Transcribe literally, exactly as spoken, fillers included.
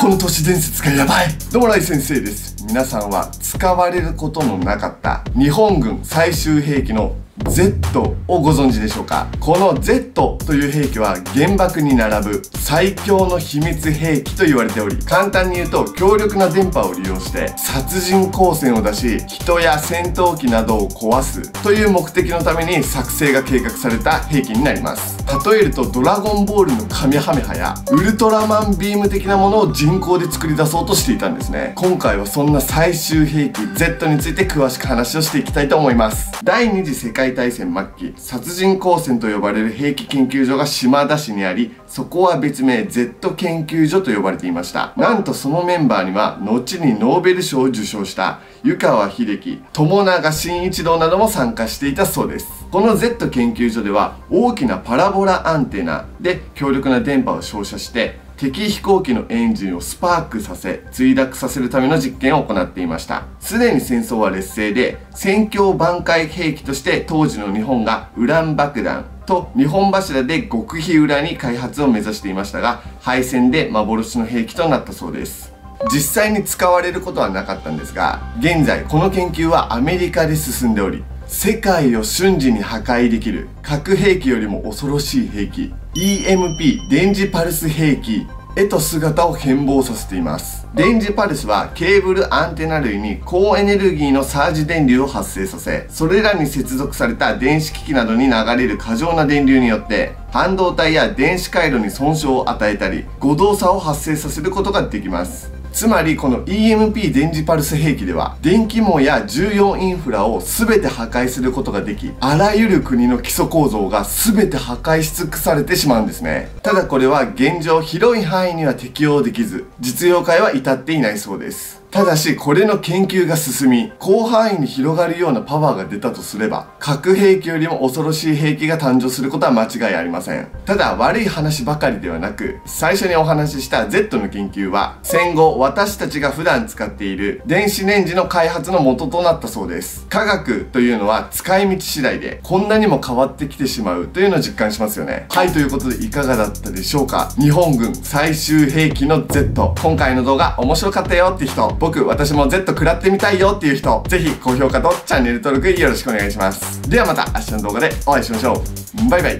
この都市伝説がやばい。ドーライ先生です。皆さんは使われることのなかった日本軍最終兵器の Z をご存知でしょうか。この Z という兵器は原爆に並ぶ最強の秘密兵器と言われており、簡単に言うと強力な電波を利用して殺人光線を出し、人や戦闘機などを壊すという目的のために作成が計画された兵器になります。例えるとドラゴンボールのカミハメハやウルトラマンビーム的なものを人工で作り出そうとしていたんですね。今回はそんな最終兵器 Z について詳しく話をしていきたいと思います。第二次世界大戦末期、殺人光線と呼ばれる兵器研究所が島田市にあり、そこは別名 Z 研究所と呼ばれていました。なんとそのメンバーには後にノーベル賞を受賞した湯川秀樹、友永慎一郎なども参加していたそうです。この Z 研究所では大きなパラボラアンテナで強力な電波を照射して敵飛行機のエンジンをスパークさせ墜落させるための実験を行っていました。すでに戦争は劣勢で、戦況挽回兵器として当時の日本がウラン爆弾と日本柱で極秘裏に開発を目指していましたが、敗戦で幻の兵器となったそうです。実際に使われることはなかったんですが、現在この研究はアメリカで進んでおり、世界を瞬時に破壊できる核兵器よりも恐ろしい兵器 イーエムピー 電磁パルス兵器へと姿を変貌させています。電磁パルスはケーブルアンテナ類に高エネルギーのサージ電流を発生させ、それらに接続された電子機器などに流れる過剰な電流によって半導体や電子回路に損傷を与えたり誤動作を発生させることができます。つまりこの イーエムピー 電磁パルス兵器では電気網や重要インフラを全て破壊することができ、あらゆる国の基礎構造が全て破壊し尽くされてしまうんですね。ただこれは現状広い範囲には適用できず、実用化へは至っていないそうです。ただしこれの研究が進み、広範囲に広がるようなパワーが出たとすれば核兵器よりも恐ろしい兵器が誕生することは間違いありません。ただ悪い話ばかりではなく、最初にお話しした Z の研究は戦後私たちが普段使っている電子レンジの開発の元となったそうです。科学というのは使い道次第でこんなにも変わってきてしまうというのを実感しますよね。はい、ということでいかがだったでしょうか。日本軍最終兵器の Z、 今回の動画面白かったよって人、僕、私も Z 食らってみたいよっていう人、ぜひ高評価とチャンネル登録よろしくお願いします。ではまた明日の動画でお会いしましょう。バイバイ。